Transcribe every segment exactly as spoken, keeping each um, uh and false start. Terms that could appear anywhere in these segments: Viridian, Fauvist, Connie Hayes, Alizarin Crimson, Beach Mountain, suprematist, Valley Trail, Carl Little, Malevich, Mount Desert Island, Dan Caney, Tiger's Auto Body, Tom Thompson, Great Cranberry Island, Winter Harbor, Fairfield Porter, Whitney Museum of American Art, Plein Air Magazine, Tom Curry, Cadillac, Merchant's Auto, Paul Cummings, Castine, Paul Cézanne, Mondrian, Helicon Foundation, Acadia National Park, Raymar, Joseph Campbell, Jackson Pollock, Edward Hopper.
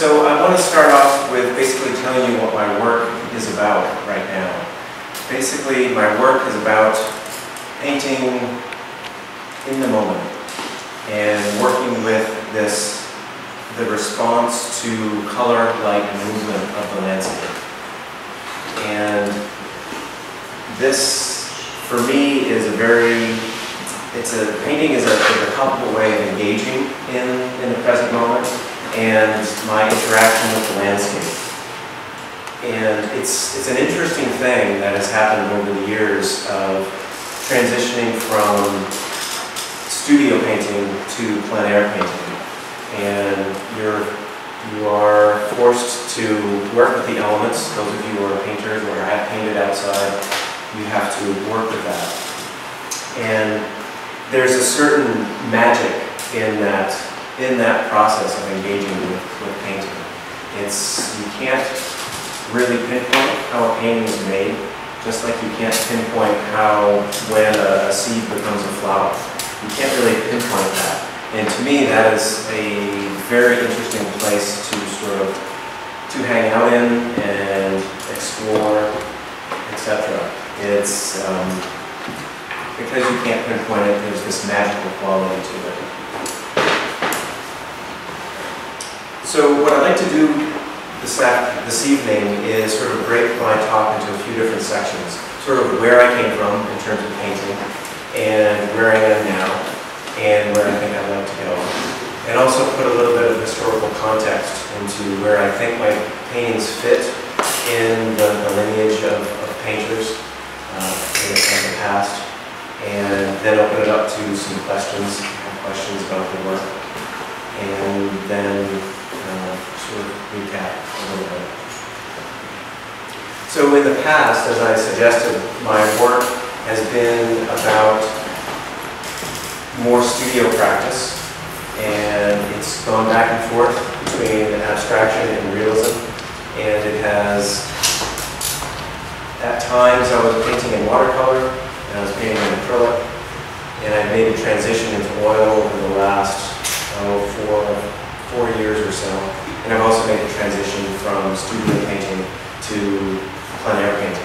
So I want to start off with basically telling you what my work is about right now. Basically, my work is about painting in the moment and working with this, the response to color, light, and movement of the landscape. And this, for me, is a very, it's a, painting is a, is a comfortable way of engaging in, in the present moment and my interaction with the landscape. And it's, it's an interesting thing that has happened over the years of transitioning from studio painting to plein air painting. And you're, you are forced to work with the elements. Those of you who are painters or have painted outside, you have to work with that. And there's a certain magic in that, in that process of engaging with, with painting. It's, you can't really pinpoint how a painting is made, just like you can't pinpoint how, when a, a seed becomes a flower. You can't really pinpoint that. And to me, that is a very interesting place to sort of, to hang out in and explore, et cetera. It's, um, because you can't pinpoint it, there's this magical quality to it. So what I'd like to do this, this evening is sort of break my talk into a few different sections. Sort of where I came from in terms of painting, and where I am now, and where I think I'd like to go. And also put a little bit of historical context into where I think my paintings fit in the, the lineage of, of painters uh, in, the, in the past. And then open it up to some questions, questions about the work. And then uh, sort of recap a little bit. So in the past, as I suggested, my work has been about more studio practice, and it's gone back and forth between abstraction and realism, and it has, at times I was painting in watercolor, and I was painting in acrylic, and I made a transition into oil in the last oh, four, four years or so, and I've also made a transition from studio painting to plein air painting.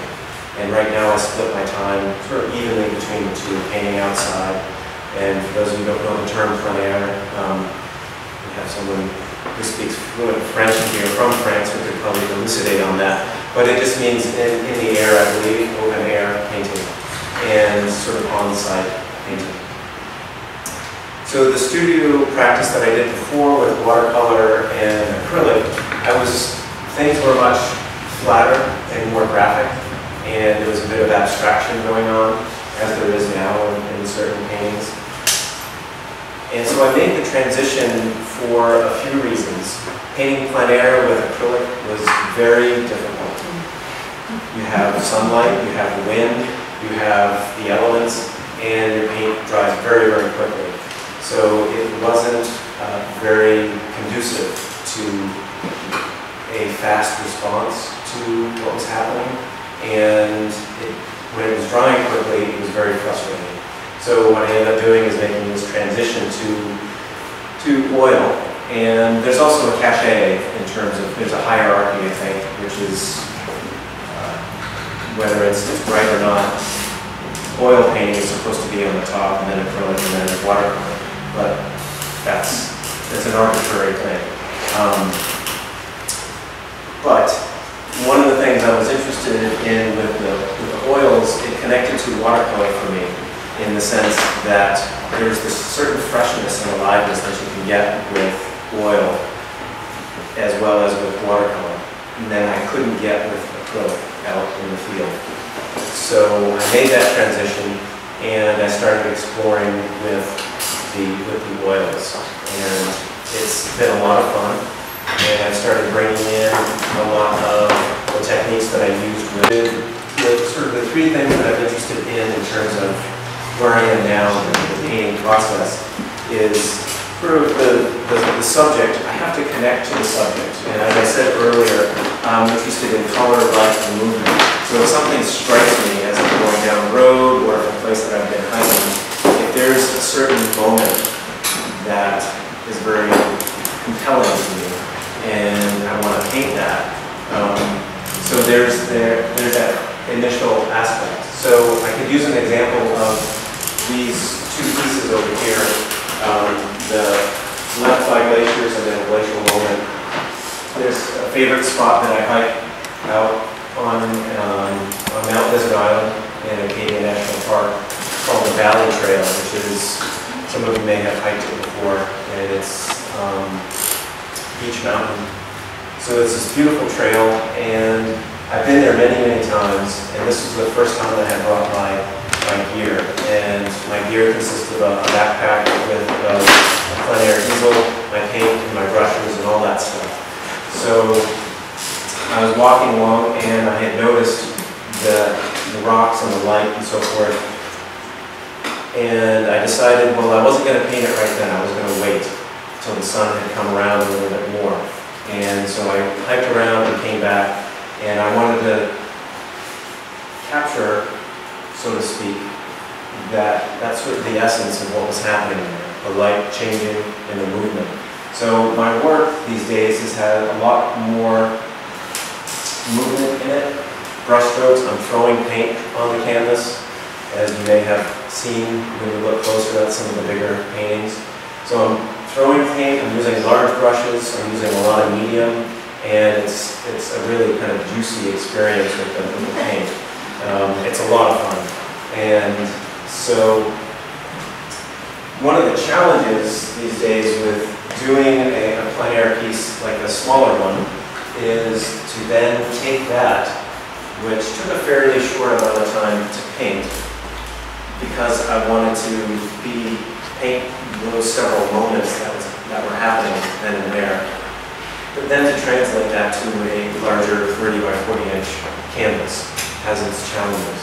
And right now I split my time sort of evenly between the two, painting outside. And for those of you who don't know the term plein air, um, we have someone who speaks fluent French here from France who could probably elucidate on that. But it just means in, in the air, I believe, open air painting, and sort of on-site painting. So the studio practice that I did before with watercolor and acrylic, I was, things were much flatter and more graphic, and there was a bit of abstraction going on, as there is now in, in certain paintings. And so I made the transition for a few reasons. Painting plein air with acrylic was very difficult. You have sunlight, you have wind, you have the elements, and your paint dries very, very quickly. So it wasn't uh, very conducive to a fast response to what was happening. And it, when it was drying quickly, it was very frustrating. So what I ended up doing is making this transition to, to oil. And there's also a cachet in terms of, there's a hierarchy, I think, which is, uh, whether it's right or not, oil painting is supposed to be on the top, and then acrylic, and then watercolor. But that's, that's an arbitrary thing. Um, but one of the things I was interested in with the, with the oils, it connected to watercolor for me, in the sense that there's this certain freshness and aliveness that you can get with oil as well as with watercolor. And then I couldn't get with acrylic out in the field. So I made that transition, and I started exploring with the, with the oils. And it's been a lot of fun. And I started bringing in a lot of the techniques that I used with, with sort of the three things that I'm interested in in terms of where I am now in the painting process is sort of the, the, the subject. I have to connect to the subject. And as I said earlier, I'm interested in color, light, and movement. So if something strikes me as I'm going down the road or a place that I've been hiking, if there's a certain moment that is very compelling to me and favorite spot that I hike out on, um, on Mount Desert Island in Acadia National Park called the Valley Trail, which is, some of you may have hiked it before, and it's um, Beach Mountain. So it's this beautiful trail, and I've been there many, many times, and this was the first time that I brought my, my gear. And my gear consists of a, a backpack with a, a plein air easel, my paint, and my brushes, and all that stuff. So I was walking along, and I had noticed the, the rocks and the light and so forth. And I decided, well, I wasn't going to paint it right then. I was going to wait until the sun had come around a little bit more. And so I hiked around and came back, and I wanted to capture, so to speak, that that's sort of the essence of what was happening there, the light changing and the movement. So my work these days has had a lot more movement in it, brush strokes. I'm throwing paint on the canvas, as you may have seen when you look closer at some of the bigger paintings. So I'm throwing paint, I'm using large brushes, I'm using a lot of medium, and it's, it's a really kind of juicy experience with the, with the paint. Um, it's a lot of fun. And so one of the challenges these days with doing a, a plein air piece, like a smaller one, is to then take that, which took a fairly short amount of time to paint, because I wanted to be paint those several moments that, was, that were happening then and there. But then to translate that to a larger thirty by forty inch canvas has its challenges.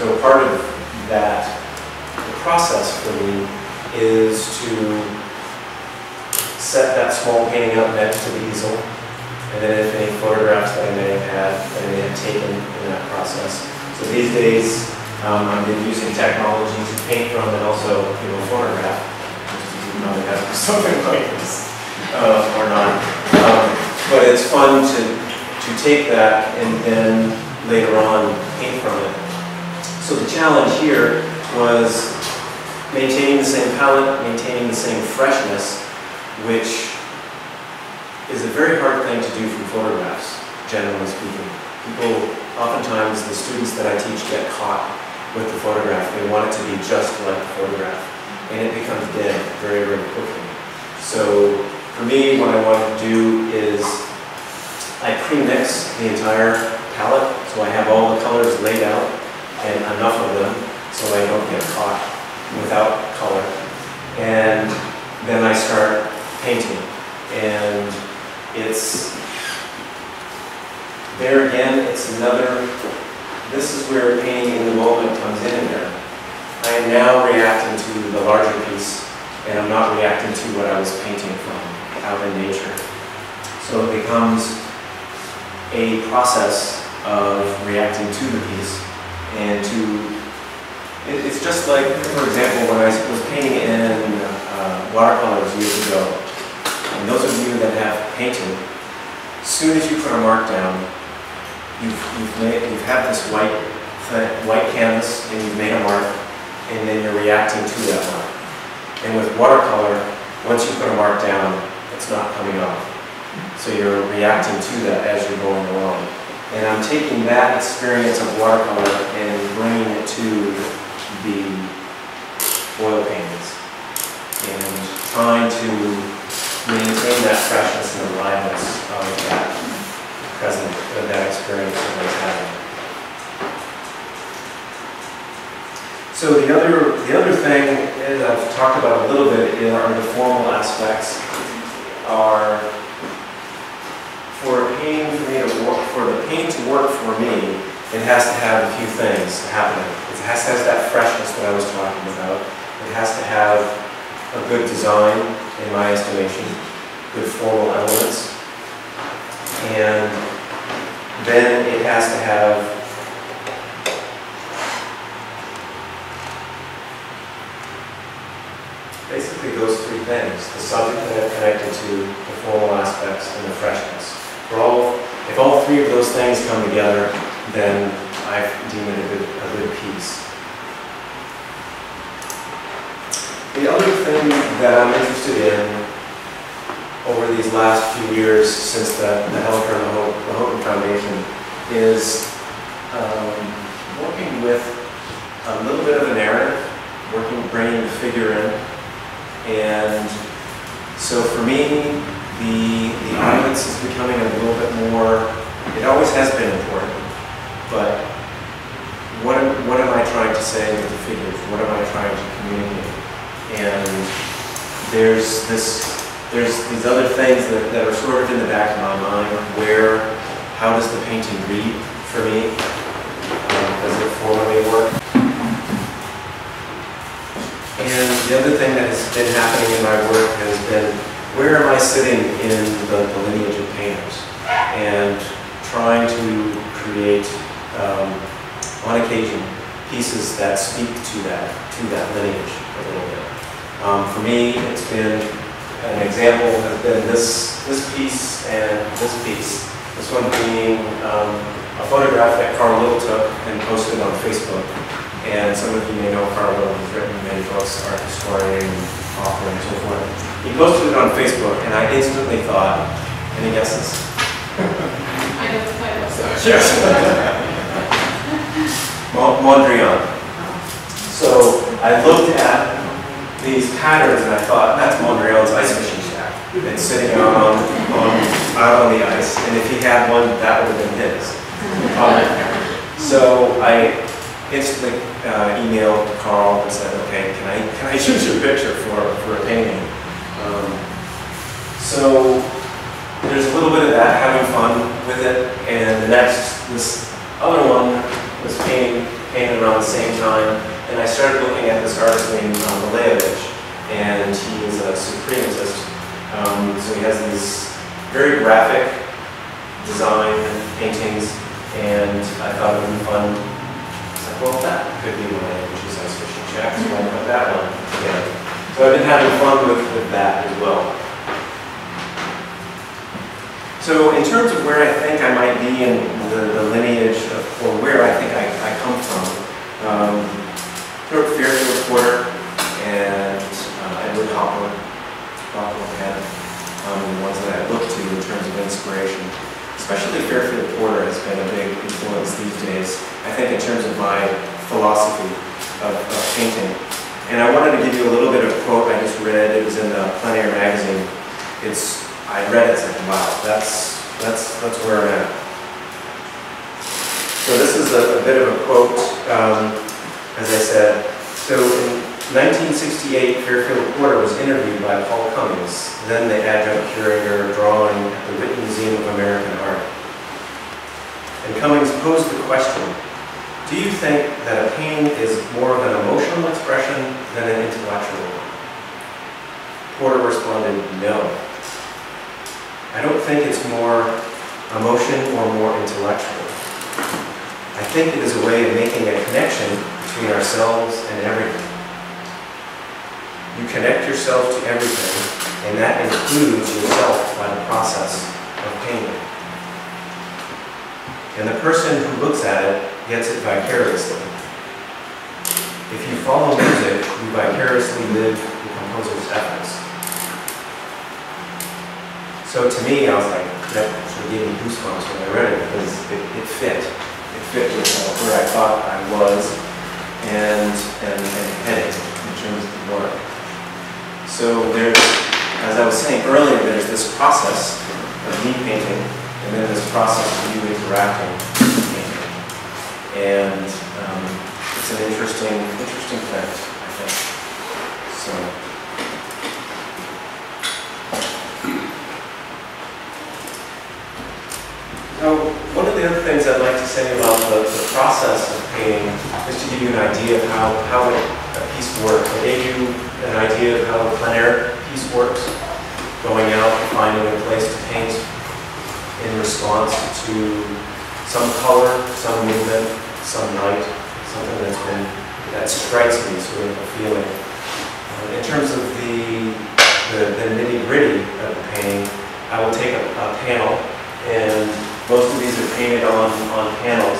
So part of that, the process for me, is to set that small painting up next to the easel, and then if any photographs that I may have had, that I may have taken in that process. So these days, Um, I've been using technology to paint from and also, you know, photograph, even though we have something like this, uh, or not. Um, but it's fun to, to take that and then later on paint from it. So the challenge here was maintaining the same palette, maintaining the same freshness, which is a very hard thing to do from photographs, generally speaking. People, oftentimes the students that I teach get caught with the photograph. They want it to be just like the photograph. And it becomes dead very, very quickly. So for me, what I want to do is I pre-mix the entire palette, so I have all the colors laid out and enough of them so I don't get caught without color. And then I start painting. And it's, there again, it's another, this is where painting in the moment comes in again. I am now reacting to the larger piece, and I'm not reacting to what I was painting from out in nature. So it becomes a process of reacting to the piece, and to, it, it's just like, for example, when I was painting in uh, watercolors years ago, and those of you that have painted, as soon as you put a mark down, You've, you've, made, you've had this white, white canvas, and you've made a mark, and then you're reacting to that mark. And with watercolor, once you put a mark down, it's not coming off. So you're reacting to that as you're going along. And I'm taking that experience of watercolor and bringing it to the oil paintings, and trying to maintain that freshness and the aliveness of that present of that experience that I was having. So the other, the other thing that I've talked about a little bit are the formal aspects. Are for pain for me to work, for the pain to work for me, it has to have a few things happening. It has to have that freshness that I was talking about. It has to have a good design, in my estimation, good formal elements. And then it has to have basically those three things: the subject that I've connected to, the formal aspects, and the freshness. For all, if all three of those things come together, then I've deemed it a good, a good piece. The other thing that I'm interested in over these last few years since the, the Helicon Foundation is um, working with a little bit of a narrative, working, bringing the figure in. And so for me, the, the audience is becoming a little bit more, it always has been important, but what, what am I trying to say with the figures? What am I trying to communicate? And there's this, there's these other things that, that are sort of in the back of my mind, where, how does the painting read for me? Um, does it formally work? And the other thing that has been happening in my work has been, where am I sitting in the, the lineage of painters? And trying to create, um, on occasion, pieces that speak to that, to that lineage a little bit. Um, for me, it's been, an example has been this, this piece and this piece. This one being um, a photograph that Carl Little took and posted on Facebook. And some of you may know Carl Little, he's written many books, art historian, author, and so forth. He posted it on Facebook, and I instantly thought, any guesses? I know the title, sorry. Mondrian. So I looked at these patterns, and I thought, that's Mondrian's ice fishing shack. It's sitting on, on, out on the ice, and if he had one, that would have been his. Um, so I instantly uh, emailed Carl and said, okay, can I can I choose your picture for, for a painting? Um, so there's a little bit of that, having fun with it, and the next, this other one was painting, painted around the same time. And I started looking at this artist named Malevich, and he is a suprematist. Um, so he has these very graphic design paintings, and I thought it would be fun. I was like, well, that could be my Which is ice fishing shack, so I put that one together. So I've been having fun with, with that as well. So in terms of where I think I might be in the, the lineage of, or where I think I, I come from, um, Fairfield Porter and uh, Edward Hopper, Hopper had, um, the ones that I look to in terms of inspiration. Especially Fairfield Porter has been a big influence these days, I think, in terms of my philosophy of, of painting. And I wanted to give you a little bit of a quote I just read. It was in the Plein Air Magazine. It's, I read it and said, wow, that's, that's, that's where I'm at. So this is a, a bit of a quote. Um, As I said, so in nineteen sixty-eight, Fairfield Porter was interviewed by Paul Cummings, then the adjunct curator of drawing at the Whitney Museum of American Art. And Cummings posed the question, do you think that a painting is more of an emotional expression than an intellectual one? Porter responded, no. I don't think it's more emotion or more intellectual. I think it is a way of making a connection between ourselves and everything. You connect yourself to everything, and that includes yourself by the process of painting. And the person who looks at it gets it vicariously. If you follow music, you vicariously live the composer's efforts. So to me, I was like, that actually gave me goosebumps when I read it, because it, it fit. It fit with where I thought I was. And, and, and heading in terms of the work. So there's, as I was saying earlier, there's this process of me painting, and then this process of you interacting with painting. And um, it's an interesting, interesting thing, I think. So. So one of the other things I'd like to say about the, the process of painting is to give you an idea of how, how a piece works. I gave you an idea of how a plein air piece works, going out and finding a place to paint in response to some color, some movement, some light, something that's been, that strikes me, sort of a feeling. Um, in terms of the, the, the nitty-gritty of the painting, I will take a, a panel, and most of these are painted on, on panels.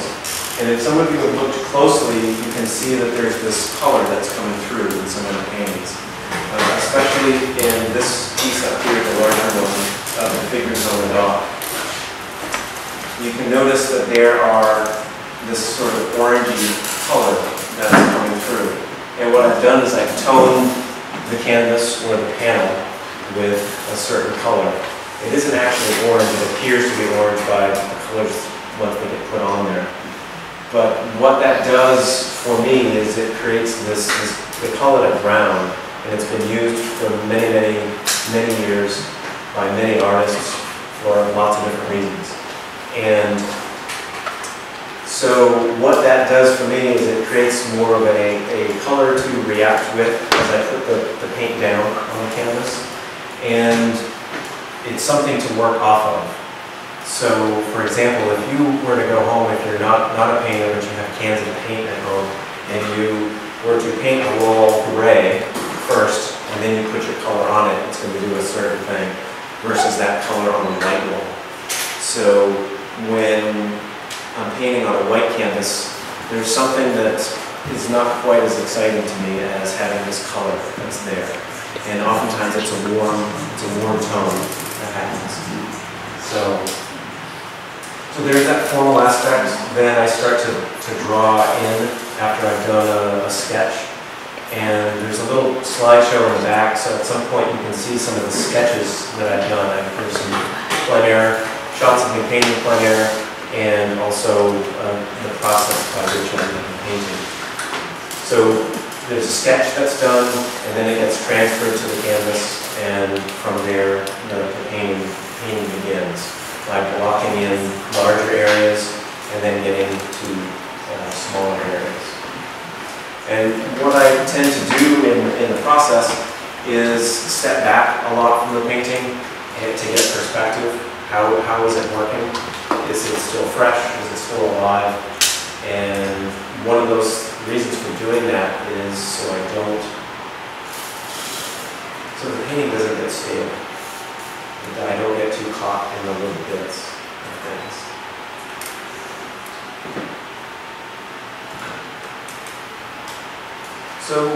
And if some of you have looked closely, you can see that there's this color that's coming through in some of the paintings, uh, especially mostly in this piece up here, the larger one, of the figures on the dock. You can notice that there are this sort of orangey color that's coming through. And what I've done is I've toned the canvas or the panel with a certain color. It isn't actually orange, it appears to be orange by the colors once they get put on there. But what that does for me is it creates this, this they call it a ground, and it's been used for many, many, many years by many artists for lots of different reasons. And so what that does for me is it creates more of a, a color to react with as I put the, the paint down on the canvas. And it's something to work off of. So, for example, if you were to go home, if you're not, not a painter, but you have cans of paint at home, and you were to paint a wall gray first, and then you put your color on it, it's going to do a certain thing, versus that color on a white wall. So, when I'm painting on a white canvas, there's something that is not quite as exciting to me as having this color that's there. And oftentimes it's a warm, it's a warm tone that happens. So, so there's that formal aspect. Then I start to, to draw in after I've done a, a sketch. And there's a little slideshow in the back, so at some point you can see some of the sketches that I've done. I've done some plein air, shots of me painting plein air, and also uh, the process by which I'm painting. So. There's a sketch that's done, and then it gets transferred to the canvas, and from there, you know, the painting, painting begins. Like walking in larger areas, and then getting to uh, smaller areas. And what I tend to do in, in the process is step back a lot from the painting and to get perspective. How, how is it working? Is it still fresh? Is it still alive? And one of those reasons for doing that is so I don't, so the painting doesn't get stale. I don't get too caught in the little bits of things. So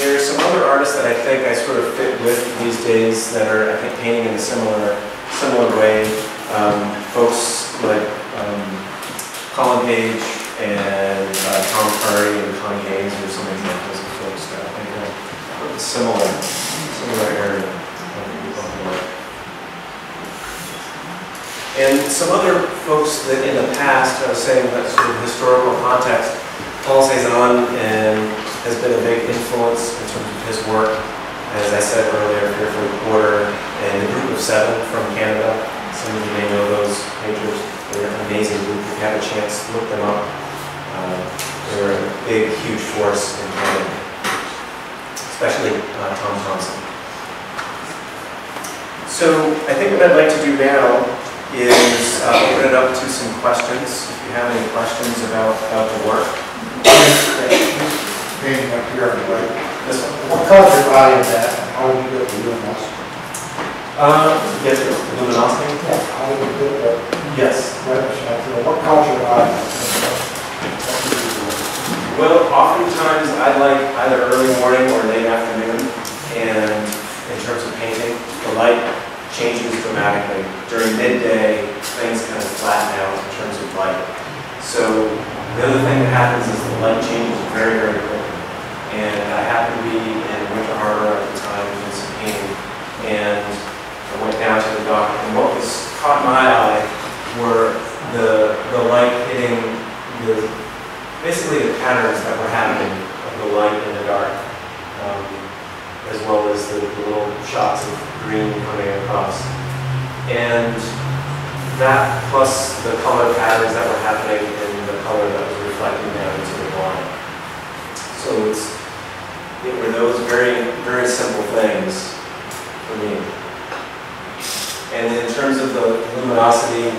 there's some other artists that I think I sort of fit with these days that are, I think, painting in a similar, similar way. Um, folks like um, Colin Page and uh, Tom Curry and Connie Hayes are some examples of folks that I think are similar, similar area of work. And some other folks that in the past, I was saying that sort of historical context, Paul Cézanne and has been a big influence in terms of his work. As I said earlier, Fairfield Porter and the Group of Seven from Canada. Some of you may know those painters. They're an amazing group. If you have a chance, look them up. Uh, they're a big, huge force in Canada, especially uh, Tom Thompson. So I think what I'd like to do now is uh, open it up to some questions. If you have any questions about, about the work. Painting up here on the right. This one. What color your body is that? How would you do it with luminosity? Uh, yes, luminosity. Yeah. How would you do it? Yes. What culture are you? Well, oftentimes I like either early morning or late afternoon, and in terms of painting, the light changes dramatically. During midday, things kind of flatten out in terms of light. So the other thing that happens is the light changes very, very quickly. And I happened to be in Winter Harbor at the time doing some painting, and I went down to the dock, and what was caught my eye were the, the light hitting the, basically the patterns that were happening of the light in the dark, um, as well as the, the little shots of green coming across. And that plus the color patterns that were happening and the color that was reflecting down into the water. So it's, it were those very, very simple things for me. And in terms of the luminosity,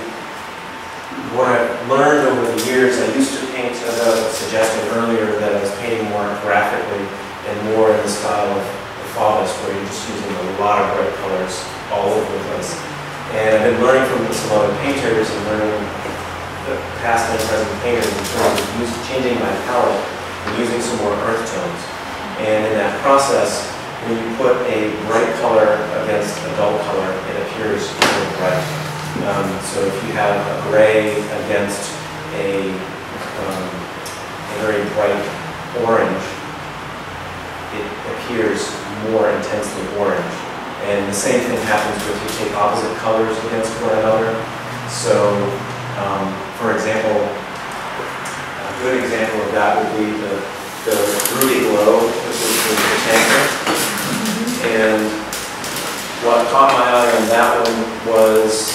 what I've learned over the years, I used to paint, as I suggested earlier, that I was painting more graphically and more in the style of the Fauvist, where you're just using a lot of bright colors all over the place. And I've been learning from some other painters and learning the past and present painters in terms of using, changing my palette and using some more earth tones. And in that process, when you put a bright color against a dull color, it appears really bright. Um, so if you have a gray against a, um, a very bright orange, it appears more intensely orange. And the same thing happens if you take opposite colors against one another. So, um, for example, a good example of that would be the, the ruby glow, which is the tanker. And what caught my eye on that one was,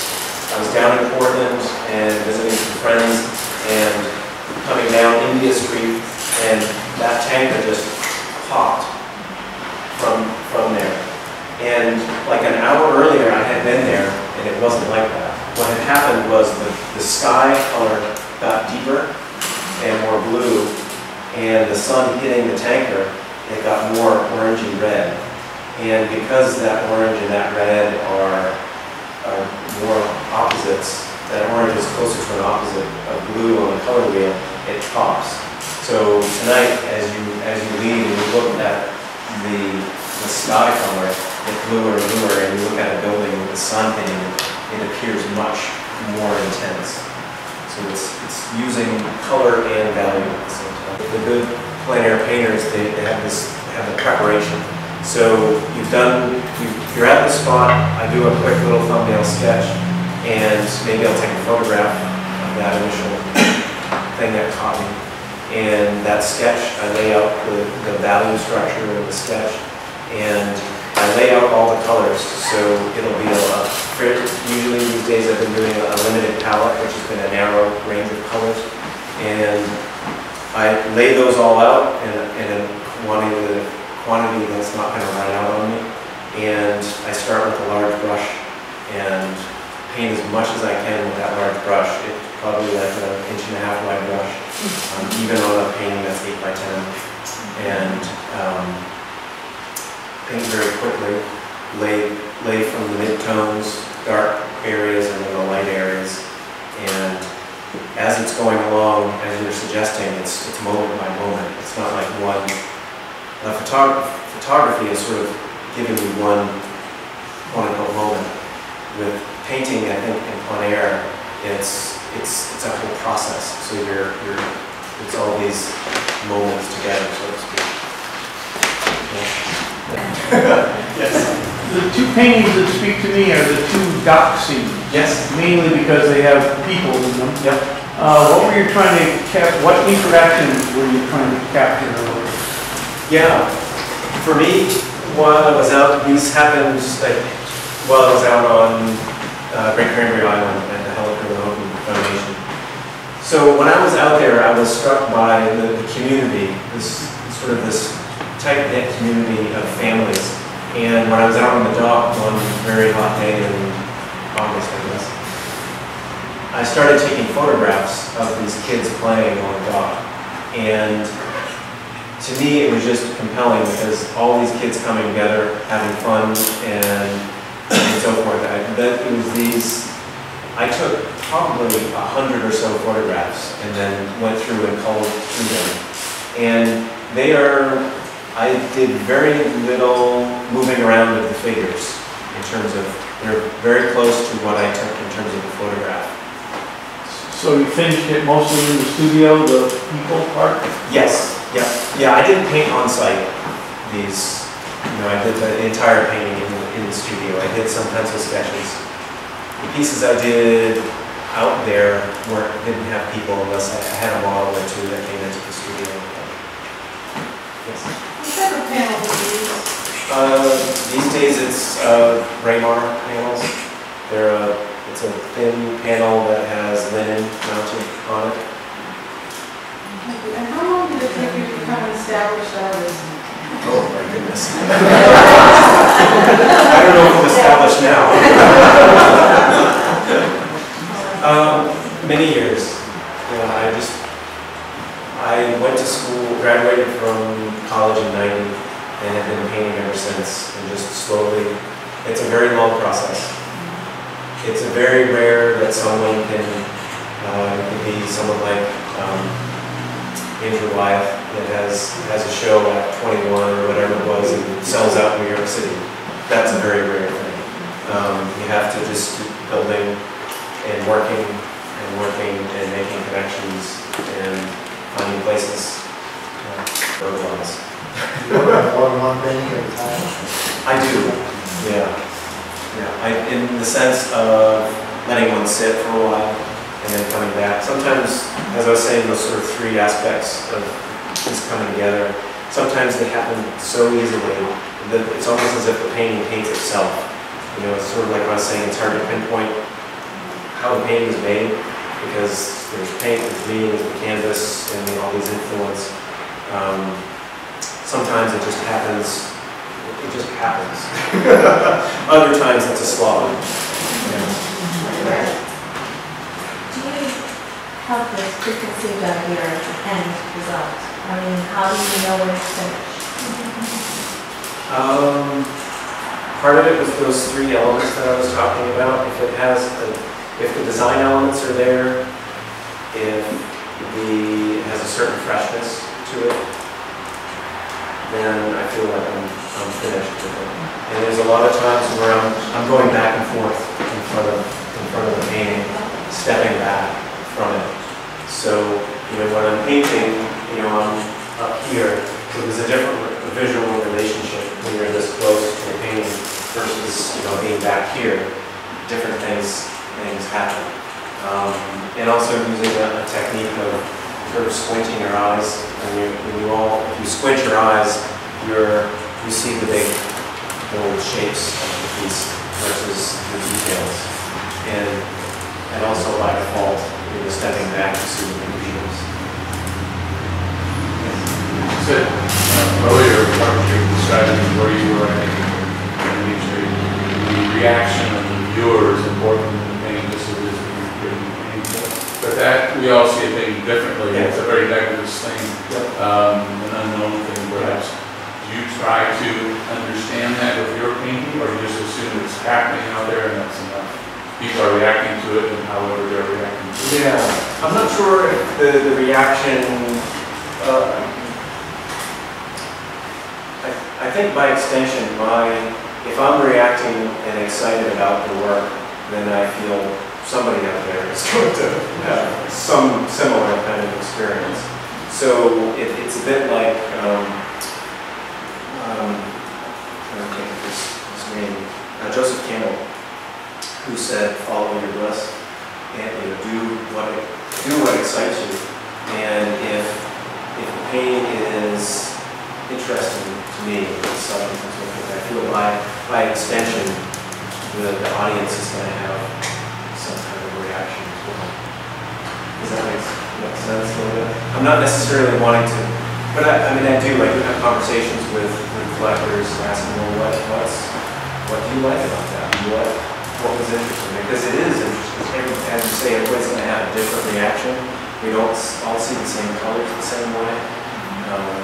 I was down in Portland and visiting some friends and coming down India Street, and that tanker just popped from, from there. And like an hour earlier, I had been there and it wasn't like that. What had happened was the, the sky color got deeper and more blue, and the sun hitting the tanker, it got more orangey red. And because that orange and that red are, are more opposites, that orange is closer to an opposite of blue on the color wheel, it pops. So tonight, as you as you leave and you look at the, the sky color, it bluer and bluer, and you look at a building with the sun hitting it, it appears much more intense. So it's, it's using color and value at the same time. The good plein air painters, they, they have this have the preparation. So you've done, you've, you're at the spot, I do a quick little thumbnail sketch, and maybe I'll take a photograph of that initial thing that caught me. And that sketch, I lay out the, the value structure of the sketch, and I lay out all the colors. So it'll be a, a usually these days I've been doing a, a limited palette, which has been a narrow range of colors. And I lay those all out in a quantity that quantity that's not going to run out on me, and I start with a large brush and paint as much as I can with that large brush. It's probably like an inch and a half wide brush, um, even on a painting that's eight by ten, and um, paint very quickly, lay, lay from the mid-tones, dark areas, and then the light areas, and as it's going along, as you're suggesting, it's, it's moment by moment. It's not like one. Uh, photog photography is sort of giving you one quote-unquote moment. With painting, I think, in plein air, it's it's it's a whole process. So you're you're it's all these moments together, so to speak. Yeah. Yes. The two paintings that speak to me are the two dock scenes. Yes. Mainly because they have people in them. Yep. Uh, what were you trying to capture? What interactions were you trying to capture? Yeah, for me, while I was out, these happened like, while I was out on uh, Great Cranberry Island at the Helicon Foundation. So when I was out there, I was struck by the, the community, this sort of this tight-knit community of families. And when I was out on the dock one very hot day in August, I guess, I started taking photographs of these kids playing on the dock. And to me, it was just compelling because all these kids coming together, having fun, and, and so forth. I, that it was these. I took probably a hundred or so photographs, and then went through and culled through them. And they are. I did very little moving around of the figures in terms of. They're very close to what I took in terms of the photograph. So you finished it mostly in the studio, the people part. Yes. Yeah, yeah. I didn't paint on site. These, you know, I did the entire painting in the, in the studio. I did some pencil sketches. The pieces I did out there weren't didn't have people unless I had a model or two that came into the studio. Yes. What type of panels do you use? Uh, these days it's uh, Raymar panels. They're a it's a thin panel that has linen mounted on it. And how long did it take you to become an established artist? Oh my goodness. I don't know if I'm established now. um, many years. You know, I just, I went to school, graduated from college in ninety, and have been painting ever since. And just slowly, it's a very long process. It's a very rare that someone can, uh, can be someone like, um, Andrew Wyeth that has has a show at twenty-one or whatever it was. goes and sells out New York City. That's a very rare thing. Um, you have to just keep building and working and working and making connections and finding places. Uh, One long thing at a time. I do. Yeah. Yeah. I, in the sense of letting one sit for a while and then coming back. Sometimes, as I was saying, those sort of three aspects of things coming together. Sometimes they happen so easily that it's almost as if the painting paints itself. You know, it's sort of like I was saying, it's hard to pinpoint how the painting is made because there's paint, there's medium, there's the canvas, and all these influence. Um, sometimes it just happens, it just happens. Other times it's a swallow. Yeah. Do you help us preconceive of your end result? I mean, how do you know when it's finished? Um, part of it was those three elements that I was talking about. If it has, a, if the design elements are there, if the, it has a certain freshness to it, then I feel like I'm, I'm finished with it. And there's a lot of times where I'm, I'm going back and forth in front of, in front of the painting, stepping back from it. So, you know, when I'm painting, you know, I'm up here, so there's a different visual relationship when you're this close to the painting versus, you know, being back here. Different things, things happen. Um, and also using a, a technique of sort of squinting your eyes. When you, when you all, if you squint your eyes, you're, you see the big, bold shapes of the piece versus the details. And, and also by default, you're stepping back to see the big shapes. You said uh, earlier, you decided where you were in the industry, the reaction of the viewer is important in the painting, just as it is in the painting. But that, we all see a painting differently. Yeah. It's a very diverse thing, yep. um, an unknown thing perhaps. Yeah. Do you try to understand that with your painting, or do you just assume it's happening out there and that's enough? People are reacting to it and however they're reacting to it. Yeah, I'm not sure if the, the reaction, uh, I think by extension, my, if I'm reacting and excited about the work, then I feel somebody out there is going to have some similar kind of experience. So it, it's a bit like, um, um, I don't think of his, his name, uh, Joseph Campbell, who said, follow your bliss, and you know, do, what, do what excites you. And if, if the pain is interesting to me, so I feel by, by extension the, the audience is going to have some kind of reaction as well. Does that make, make sense a little bit? I'm not necessarily wanting to, but I, I mean I do, I do have conversations with, with collectors asking, well, what, what's, what do you like about that? What, what was interesting? Because it is interesting. As you say, everybody's going to have a different reaction. We don't all see the same colors the same way. Um,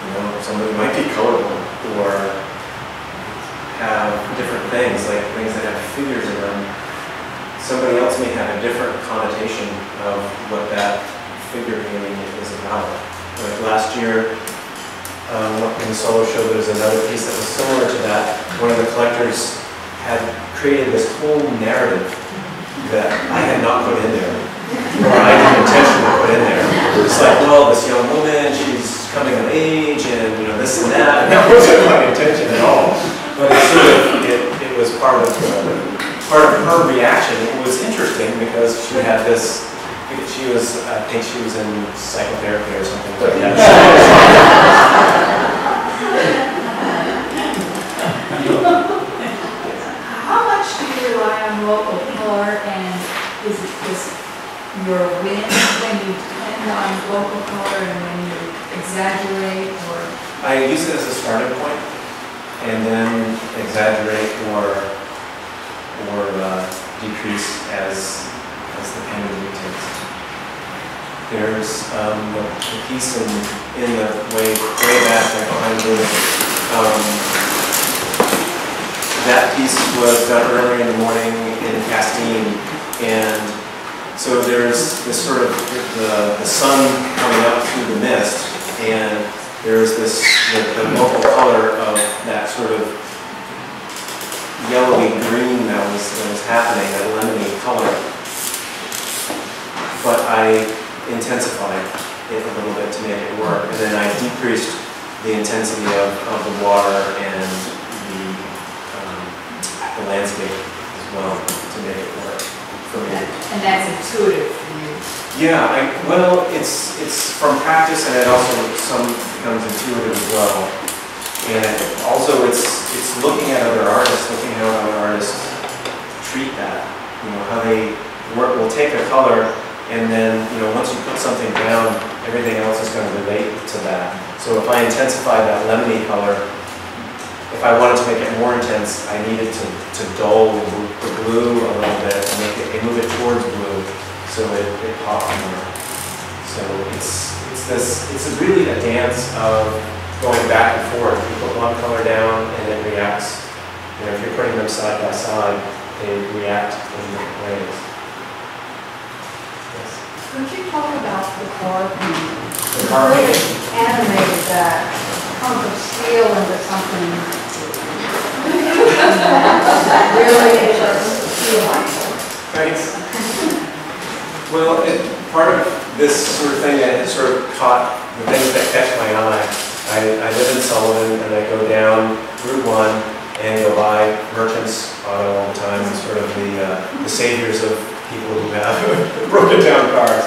You know, somebody might be colorblind or have different things, like things that have figures in them. Somebody else may have a different connotation of what that figure meaning is about. Like last year, um, in the solo show, there was another piece that was similar to that. One of the collectors had created this whole narrative that I had not put in there, or I didn't intentionally put in there. It's like, well, this young woman, she's coming of age, and you know this and that. And that wasn't my intention at all, but it sort of it, it was part of uh, part of her reaction. It was interesting because she had this. She was, I think, she was in psychotherapy or something like that. How much do you rely on local color, and is it just your win when you depend on local color and when you exaggerate, or I use it as a starting point, and then exaggerate or or uh, decrease as as the painting dictates. There's um, the, the piece in in the way way back behind me. Um, that piece was done early in the morning in Castine, and so there's this sort of the, the sun coming up through the mist. And there's this, the, the local color of that sort of yellowy green that was, that was happening, that lemony color. But I intensified it a little bit to make it work. And then I decreased the intensity of, of the water and the, um, the landscape as well to make it work for me. And that's intuitive for you? Yeah, I, well, it's, it's from practice, and it also some becomes intuitive as well. And also it's, it's looking at other artists, looking at how other artists treat that. You know, how they work, will take a color, and then, you know, once you put something down, everything else is going to relate to that. So if I intensify that lemony color, if I wanted to make it more intense, I needed to, to dull the blue a little bit and make it, move it towards blue, so it, it popped more. So it's, it's this, it's really a dance of going back and forth. You put one color down and it reacts. You know, if you're putting them side by side, they react in different ways. Would you talk about the car painting? The car painting animated that hunk of steel into something that really is just delightful. Thanks. Well, it, part of this sort of thing that has sort of caught the things that catch my eye. I, I live in Sullivan, and I go down Route one and go by Merchant's Auto all the time, and sort of the, uh, the saviors of people who have broken down cars.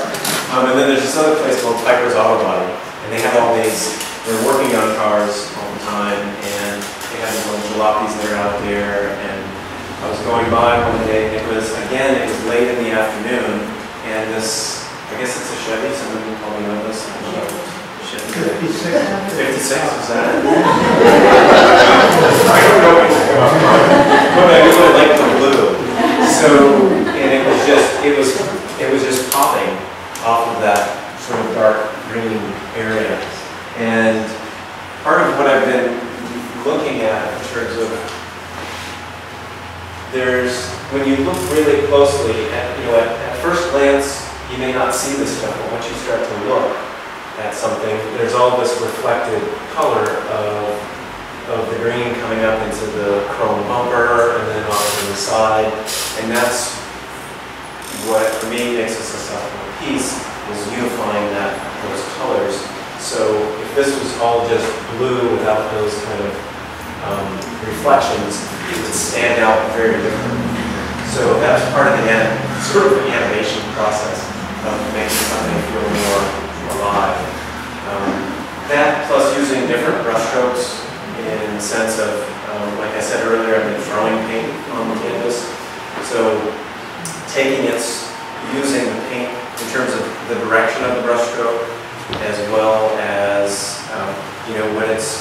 Um, and then there's this other place called Tiger's Auto Body, and they have all these, they're working on cars all the time, and they have these little jalopies that are out there, and I was going by one day, and it was, again, it was late in the afternoon, and this, I guess it's a Chevy, someone can probably know this, I don't know. fifty-six. fifty-six, is that it? I don't know what to go up front, but I really like the blue. So, and it was just, it was, it was just popping off of that sort of dark green area. And part of what I've been looking at in terms of, there's, when you look really closely at, you know, at, at first glance, you may not see this stuff, but once you start to look at something, there's all this reflected color of, of the green coming up into the chrome bumper and then off to the side, and that's what, for me, makes this a successful piece, is unifying that, those colors. So if this was all just blue without those kind of um, reflections, it would stand out very differently. So that's part of the sort of the animation process of making something feel more alive. Um, that plus using different brushstrokes in the sense of, um, like I said earlier, I've been throwing paint on the canvas. So taking its, using the paint in terms of the direction of the brushstroke, as well as, um, you know, when it's,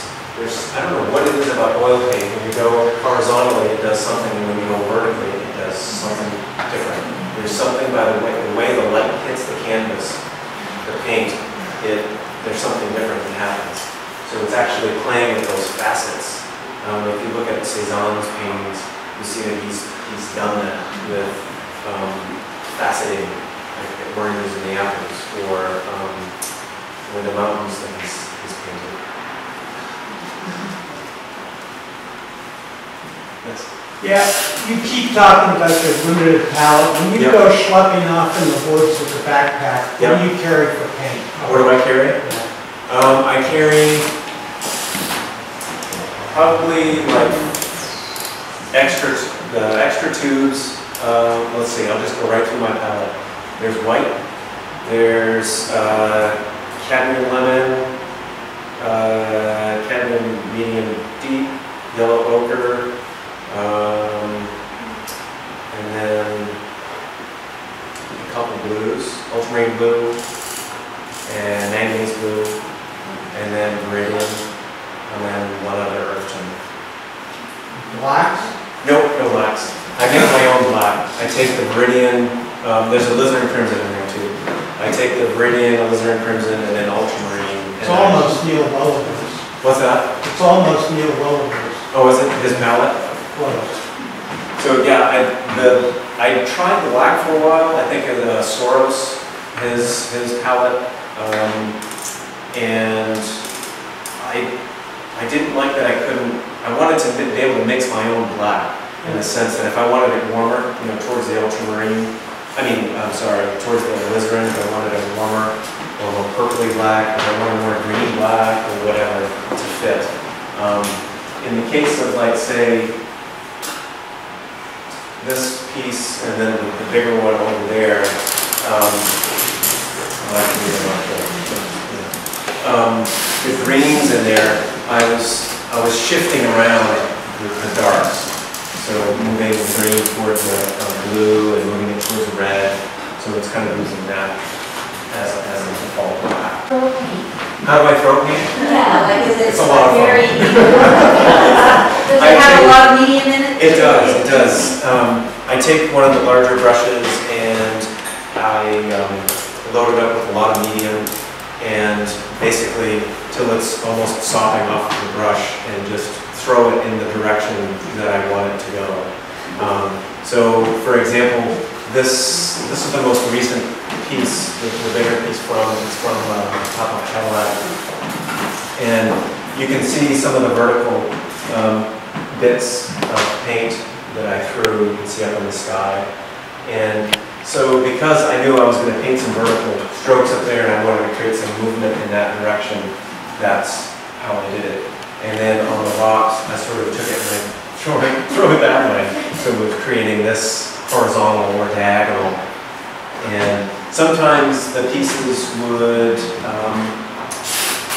there's, I don't know what it is about oil paint. When you go horizontally, it does something, and when you go vertically, it does something different. There's something by the way, the way the light hits the canvas, the paint, it, there's something different that happens. So it's actually playing with those facets. Um, if you look at Cézanne's paintings, you see that he's, he's done that with, Um, faceting, like the oranges and the apples, or, um, or the mountains that he's, he's painted. Yes. Yeah, you keep talking about the limited palette. When you yep. go schlepping off in the woods with the backpack, what yep. do you carry for paint? What do I carry? Yeah. Um, I carry probably like extra, the extra tubes. Uh, let's see, I'll just go right through my palette. There's white, there's uh, cadmium lemon, uh, cadmium medium deep, yellow ochre, um, and then a couple blues, ultramarine blue, and manganese blue, and then beryllium, and then one other earth tone. Blacks? Nope, no blacks. I make my own black. I take the Viridian, um, there's a Alizarin Crimson in there too. I take the Viridian, Alizarin Crimson, and then Ultramarine. And it's almost I, Neil Oliver's. What's that? It's almost Neil Oliver's. Oh, is it his mallet? Close. So yeah, I, the, I tried black for a while. I think of the Soros, his, his palette. Um, and I, I didn't like that I couldn't, I wanted to be able to mix my own black in the sense that if I wanted it warmer, you know, towards the ultramarine, I mean, I'm sorry, towards the alizarin, if I wanted it warmer or more purpley black, if I wanted more green black or whatever to fit. Um, in the case of, like, say, this piece and then the bigger one over there, um, Um, with greens in there, I was I was shifting around with the darks, so moving the green towards the uh, blue and moving it towards the red, so it's kind of losing that as as a default black. How do I throw paint? Yeah, like is it it's a lot of fun. Very does it have a lot of medium in it? It does. It does. Um, I take one of the larger brushes and I um, load it up with a lot of medium. And basically, till it's almost sopping off the brush, and just throw it in the direction that I want it to go. Um, so, for example, this this is the most recent piece, the, the bigger piece from it's from uh, top of Cadillac, and you can see some of the vertical um, bits of paint that I threw. You can see up in the sky, and. So because I knew I was going to paint some vertical strokes up there and I wanted to create some movement in that direction, that's how I did it. And then on the rocks, I sort of took it and threw it, threw it that way. So we're creating this horizontal or diagonal. And sometimes the pieces would, um,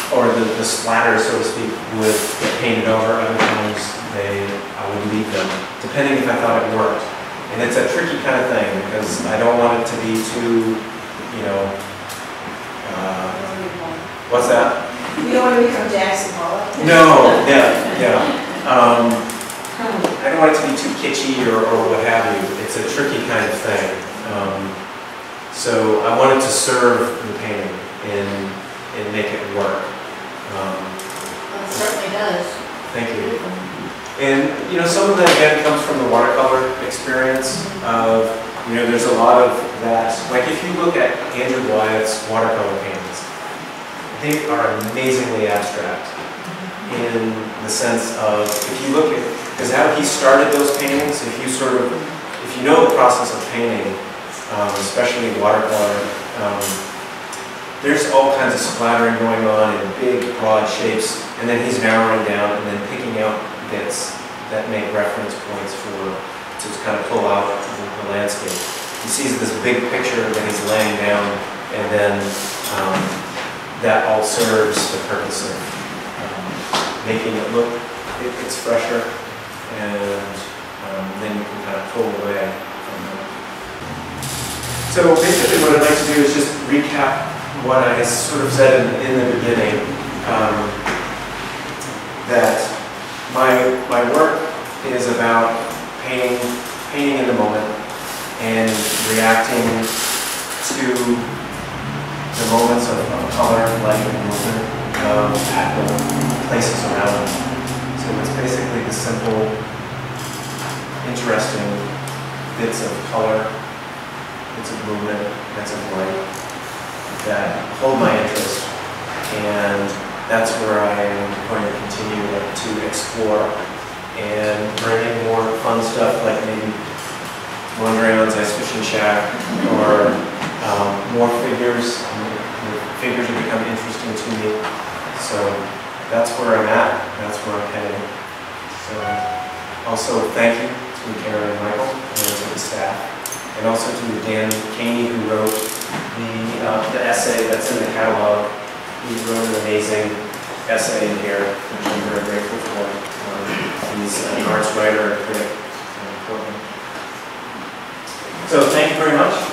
or the, the splatter, so to speak, would get painted over. Other times they, I would leave them, depending if I thought it worked. And it's a tricky kind of thing because I don't want it to be too, you know, uh, what's that? You don't want to become Jackson Pollock? No, yeah, yeah. Um, I don't want it to be too kitschy or, or what have you. It's a tricky kind of thing. Um, so I wanted to serve the painting and, and make it work. Um, well, it certainly does. Thank you. And, you know, some of that again comes from the watercolor experience of, you know, there's a lot of that. Like if you look at Andrew Wyatt's watercolor paintings, they are amazingly abstract in the sense of, if you look at, because how he started those paintings, if you sort of, if you know the process of painting, um, especially watercolor, um, there's all kinds of splattering going on in big, broad shapes, and then he's narrowing down and then picking out bits that make reference points for to kind of pull out the landscape. He sees this big picture that he's laying down, and then um, that all serves the purpose of um, making it look it, it's fresher, and um, then you can kind of pull away from that. So basically, what I'd like to do is just recap what I sort of said in, in the beginning, um, that. My, my work is about painting, painting in the moment and reacting to the moments of, of color, light, and movement um, at the places around us. So it's basically the simple, interesting bits of color, bits of movement, bits of light that hold my interest, and that's where I am going to continue to explore and bring in more fun stuff like maybe Mondrian's Ice Fishing Shack or um, more figures. Figures have become interesting to me. So that's where I'm at. That's where I'm heading. So also thank you to Karen and Michael and to the staff. And also to Dan Caney who wrote the, uh, the essay that's in the catalog. He wrote an amazing essay in here, which I'm very grateful for. Um, he's an arts writer, a critic. So thank you very much.